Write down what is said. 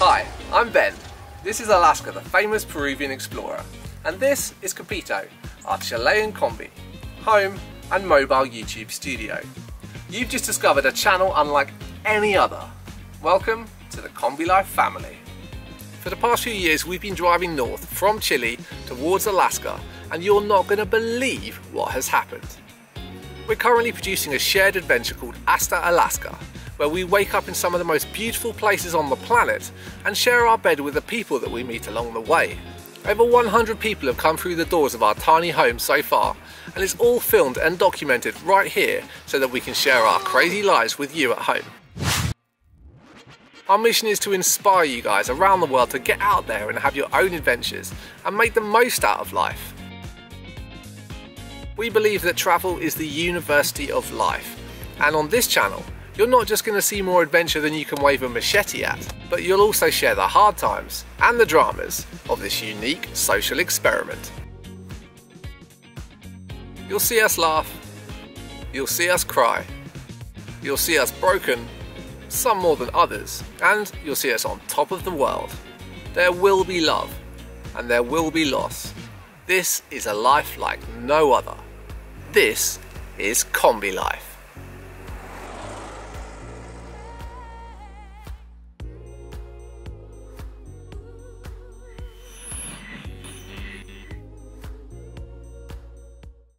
Hi, I'm Ben. This is Alaska, the famous Peruvian explorer. And this is Capito, our Chilean Kombi, home and mobile YouTube studio. You've just discovered a channel unlike any other. Welcome to the Kombi Life family. For the past few years we've been driving north from Chile towards Alaska, and you're not going to believe what has happened. We're currently producing a shared adventure called Hasta Alaska, where we wake up in some of the most beautiful places on the planet and share our bed with the people that we meet along the way. Over 100 people have come through the doors of our tiny home so far, and it's all filmed and documented right here so that we can share our crazy lives with you at home. Our mission is to inspire you guys around the world to get out there and have your own adventures and make the most out of life. We believe that travel is the university of life, and on this channel you're not just going to see more adventure than you can wave a machete at, but you'll also share the hard times and the dramas of this unique social experiment. You'll see us laugh, you'll see us cry, you'll see us broken, some more than others, and you'll see us on top of the world. There will be love, and there will be loss. This is a life like no other. This is Kombi Life.